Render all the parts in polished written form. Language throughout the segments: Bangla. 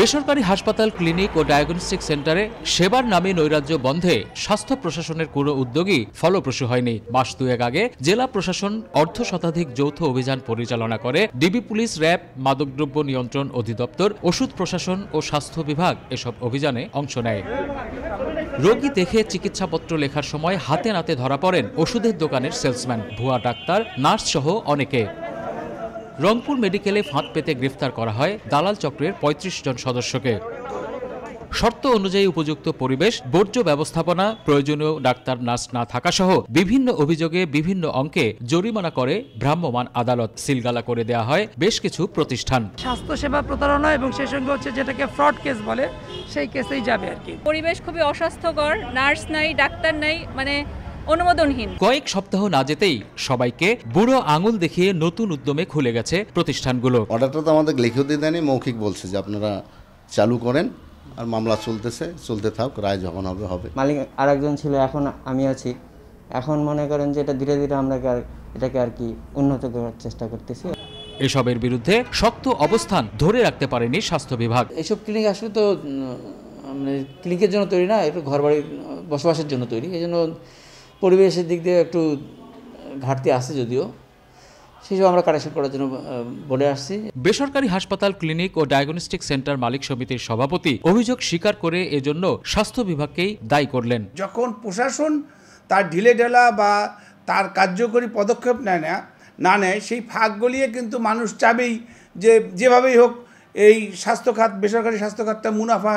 বেসরকারি হাসপাতাল ক্লিনিক ও ডায়াগনস্টিক সেন্টারে সেবার নামে নৈরাজ্য বন্ধে স্বাস্থ্য প্রশাসনের কোনো উদ্যোগই ফলপ্রসূ হয়নি। মাস দুয়েক আগে জেলা প্রশাসন অর্ধশতাধিক যৌথ অভিযান পরিচালনা করে ডিবি পুলিশ, র্যাব, মাদকদ্রব্য নিয়ন্ত্রণ অধিদপ্তর, ওষুধ প্রশাসন ও স্বাস্থ্য বিভাগ এসব অভিযানে অংশ নেয়। রোগী দেখে চিকিৎসাপত্র লেখার সময় হাতে নাতে ধরা পড়েন ওষুধের দোকানের সেলসম্যান, ভুয়া ডাক্তার, নার্স সহ অনেকে। রংপুর মেডিকেলে ফাঁদ পেতে গ্রেফতার করা হয় দালাল চক্রের ৩৫ জন সদস্যকে। শর্ত অনুযায়ী উপযুক্ত পরিবেশ, বর্জ্য ব্যবস্থাপনা, প্রয়োজনীয় ডাক্তার নার্স না থাকা সহ বিভিন্ন অভিযোগে বিভিন্ন অঙ্কে জরিমানা করে ভ্রাম্যমাণ আদালত। সিলগালা করে দেয়া হয় বেশ কিছু প্রতিষ্ঠান। স্বাস্থ্যসেবা প্রতারণা এবং সেই সঙ্গে হচ্ছে যেটাকে ফ্রড কেস বলে, সেই কেসেই যাবে আর কি। পরিবেশ খুবই অস্বাস্থ্যকর, নার্স নাই, ডাক্তার নাই, মানে অনুমোদনহীন। কয়েক সপ্তাহ না যেতেই সবাইকে বুড়ো আঙুল দেখিয়ে নতুন উদ্যমে খুলে গেছে প্রতিষ্ঠানগুলো। অর্ডারটা তো আমাদের লিখেও দিয়ে দেয়নি, মৌখিক বলছে যে আপনারা চালু করেন, আর মামলা চলতেছে, চলতে থাক, রায় যখন হবে হবে। মালিক আর একজন ছিল, এখন আমি আছি। এখন মনে করেন যে এটা ধীরে ধীরে আমরা এটাকে আর কি উন্নত করার চেষ্টা করতেছি। এসবের বিরুদ্ধে শক্ত অবস্থান ধরে রাখতে পারেনি স্বাস্থ্য বিভাগ। এসব ক্লিনিক আসলে তো মানে ক্লিনিকের জন্য তৈরি না, এটা ঘর বাড়ির বসবাসের জন্য তৈরি। এই জন্য পরিবেশের দিক দিয়ে একটু ঘাটতি আছে, যদিও সেসব আমরা কারেকশন করার জন্য বলে আসছি। বেসরকারি হাসপাতাল ক্লিনিক ও ডায়াগনস্টিক সেন্টার মালিক সমিতির সভাপতি অভিযোগ স্বীকার করে এজন্য স্বাস্থ্য বিভাগকেই দায়ী করলেন। যখন প্রশাসন তার ঢিলেঢালা বা তার কার্যকরী পদক্ষেপ না নেয় সেই ফাঁক গলিয়ে কিন্তু মানুষ চাবেই যে যেভাবেই হোক এই স্বাস্থ্যখাত, বেসরকারি স্বাস্থ্যখাতটা মুনাফা,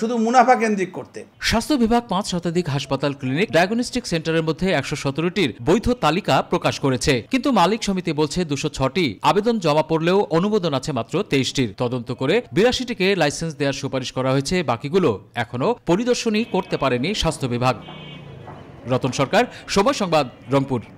শুধু মুনাফা কেন্দ্রিক করতে। স্বাস্থ্য বিভাগ ৫ শতাধিক হাসপাতাল, ক্লিনিক, ডায়াগনস্টিক সেন্টারের মধ্যে ১১৭টির বৈধ তালিকা প্রকাশ করেছে, কিন্তু মালিক সমিতি বলছে ২০৬টি আবেদন জমা পড়লেও অনুমোদন আছে মাত্র ২৩টির। তদন্ত করে ৮২টিকে লাইসেন্স দেওয়ার সুপারিশ করা হয়েছে, বাকিগুলো এখনো পরিদর্শনই করতে পারেনি স্বাস্থ্য বিভাগ। রতন সরকার, সময় সংবাদ, রংপুর।